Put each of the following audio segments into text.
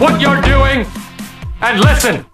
what you're doing and listen.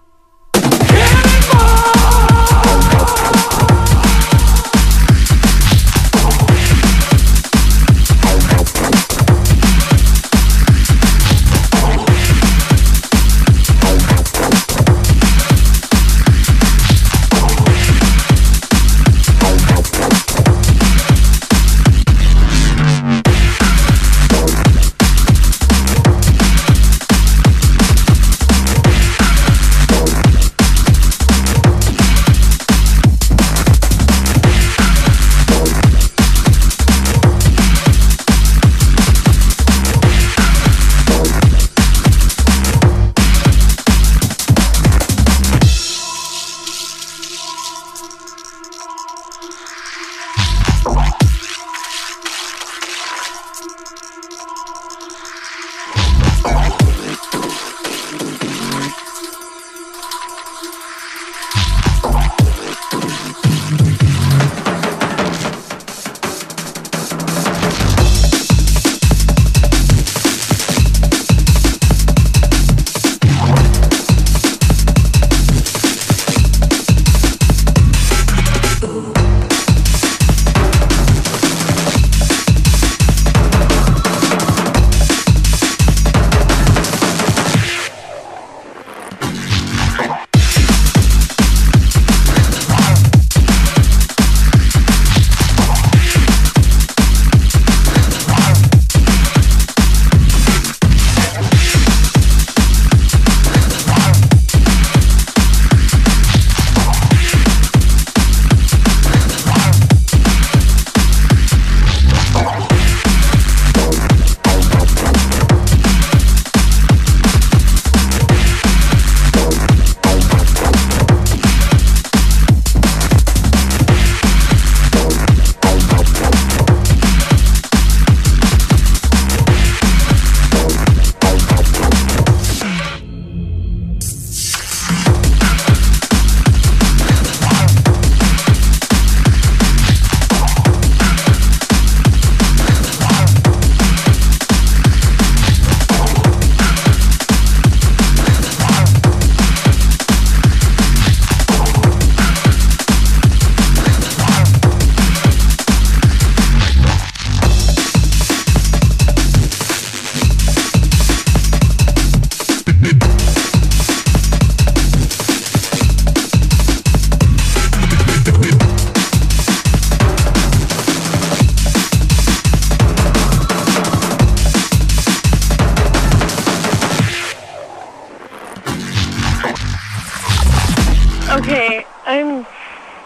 Okay,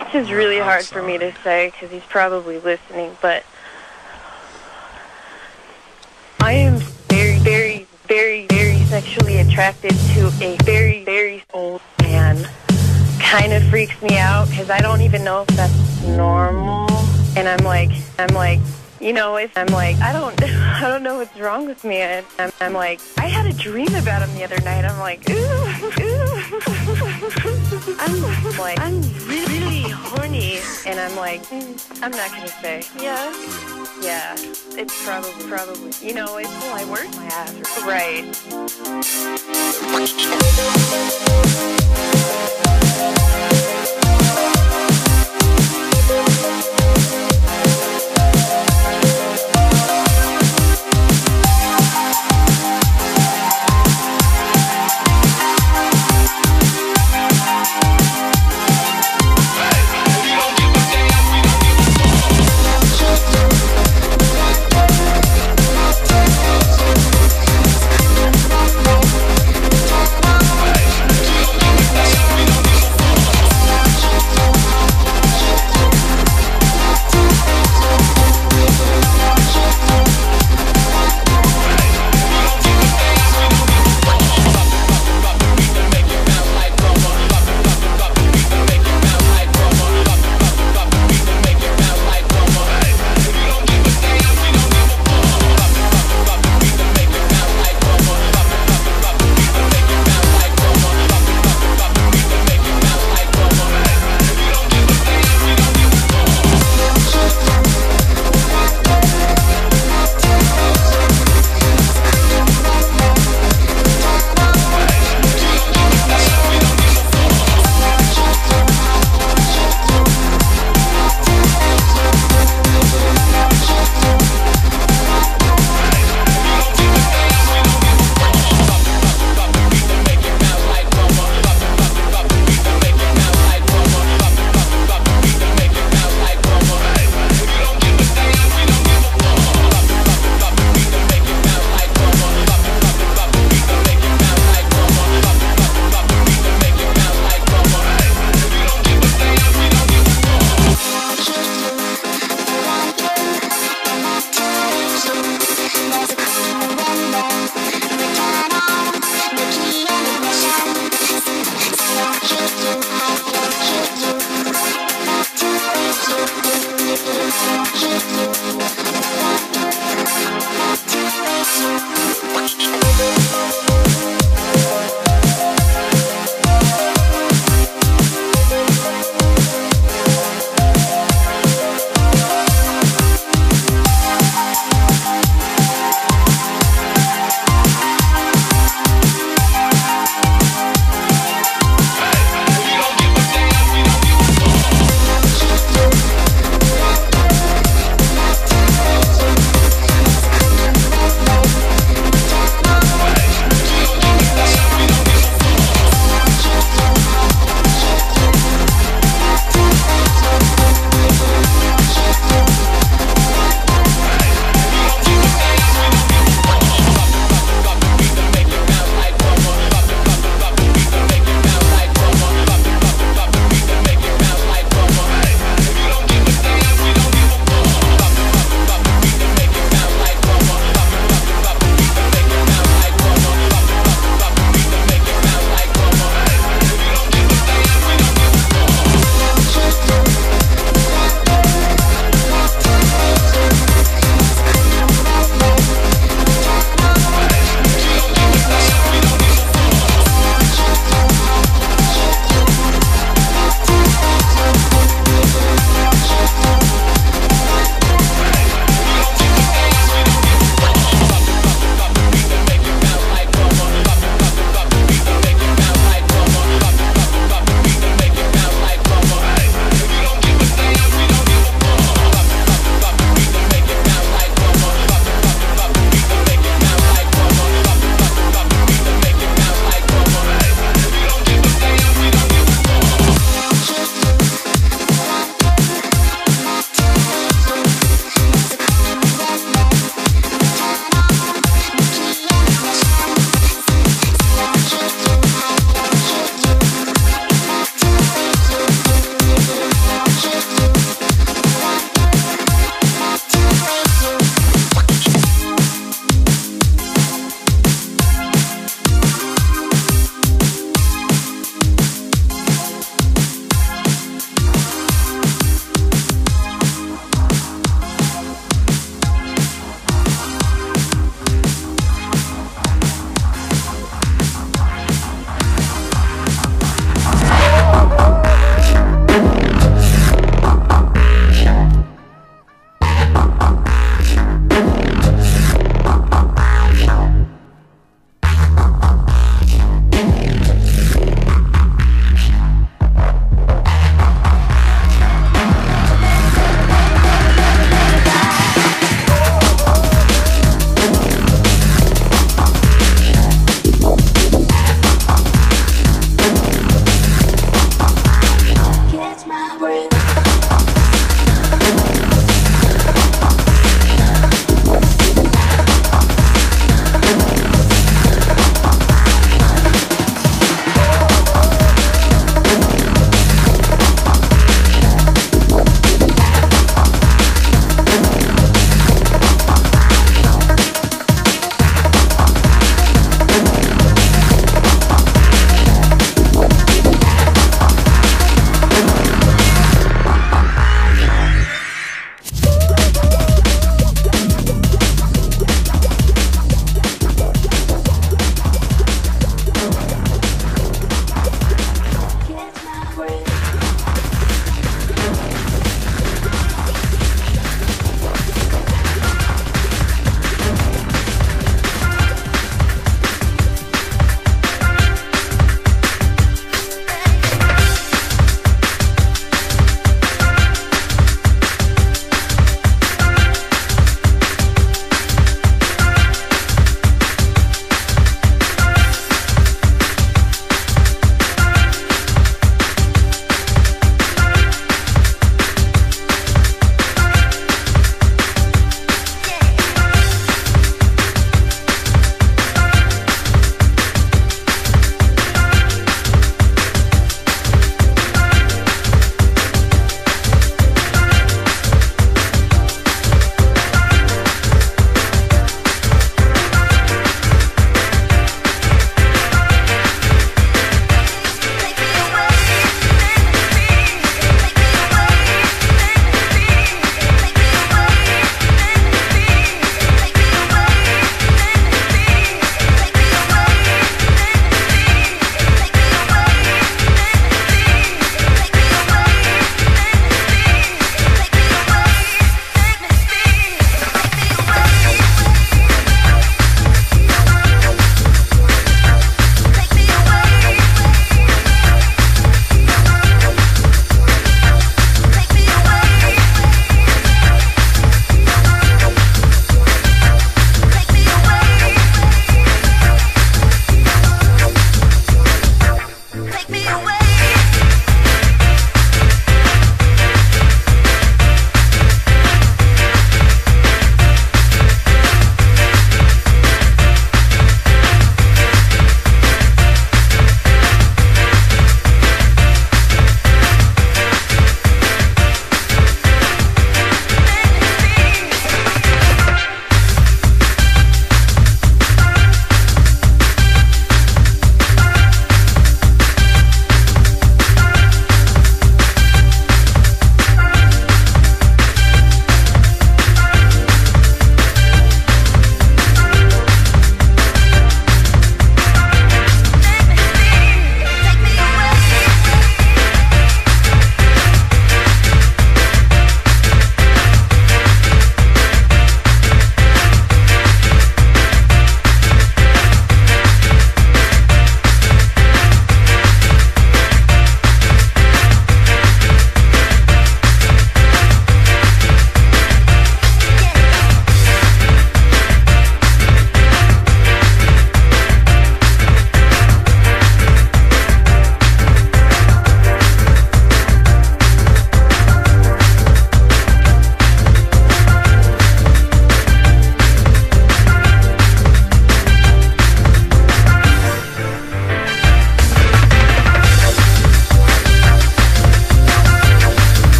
this is really hard for me to say because he's probably listening, but I am very, very, very, very sexually attracted to a very, very old man. Kind of freaks me out because I don't even know if that's normal. And I'm like, you know, if I'm like, I don't know what's wrong with me. I'm like, I had a dream about him the other night. I'm like, ooh. I'm really horny. And I'm like, I'm not gonna say. Yeah. It's probably, you know, it's well, I work my ass. Right.